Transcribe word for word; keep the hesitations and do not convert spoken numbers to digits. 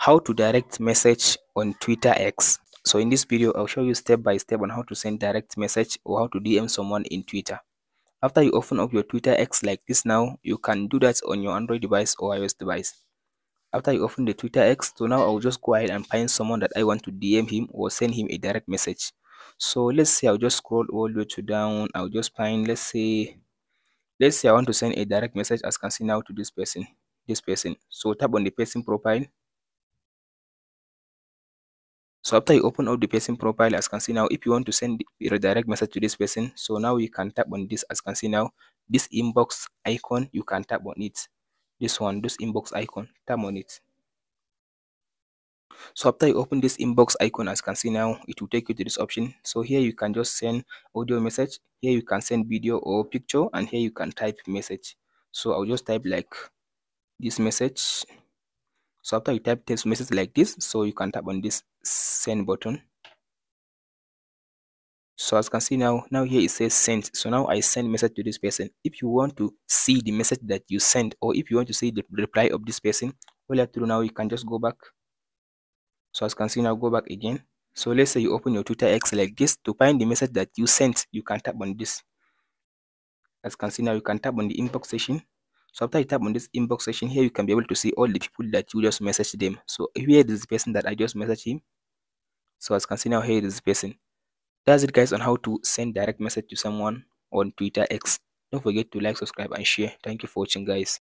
How to direct message on Twitter X. So in this video, I'll show you step by step on how to send direct message or how to D M someone in Twitter. After you open up your Twitter X like this now, you can do that on your Android device or iOS device. After you open the Twitter X, so now I'll just go ahead and find someone that I want to D M him or send him a direct message. So let's say I'll just scroll all the way to down. I'll just find, let's say, let's say I want to send a direct message, as you can see now, to this person, this person. So tap on the person profile. So after you open up the person profile, as you can see now, if you want to send a direct message to this person, so now you can tap on this, as you can see now, this inbox icon, you can tap on it. This one, this inbox icon, tap on it. So after you open this inbox icon, as you can see now, it will take you to this option. So here you can just send audio message, here you can send video or picture, and here you can type message. So I'll just type like this message. So after you type text message like this, so you can tap on this send button. So as you can see now, now here it says send. So now I send message to this person. If you want to see the message that you sent, or if you want to see the reply of this person, all you have to do now, you can just go back. So as you can see now, go back again. So let's say you open your Twitter X like this. To find the message that you sent, you can tap on this. As you can see now, you can tap on the inbox section. So after you tap on this inbox section, here you can be able to see all the people that you just messaged them. So here is the person that I just messaged him. So as you can see now, here is the person. That's it guys on how to send direct message to someone on Twitter X. Don't forget to like, subscribe and share. Thank you for watching guys.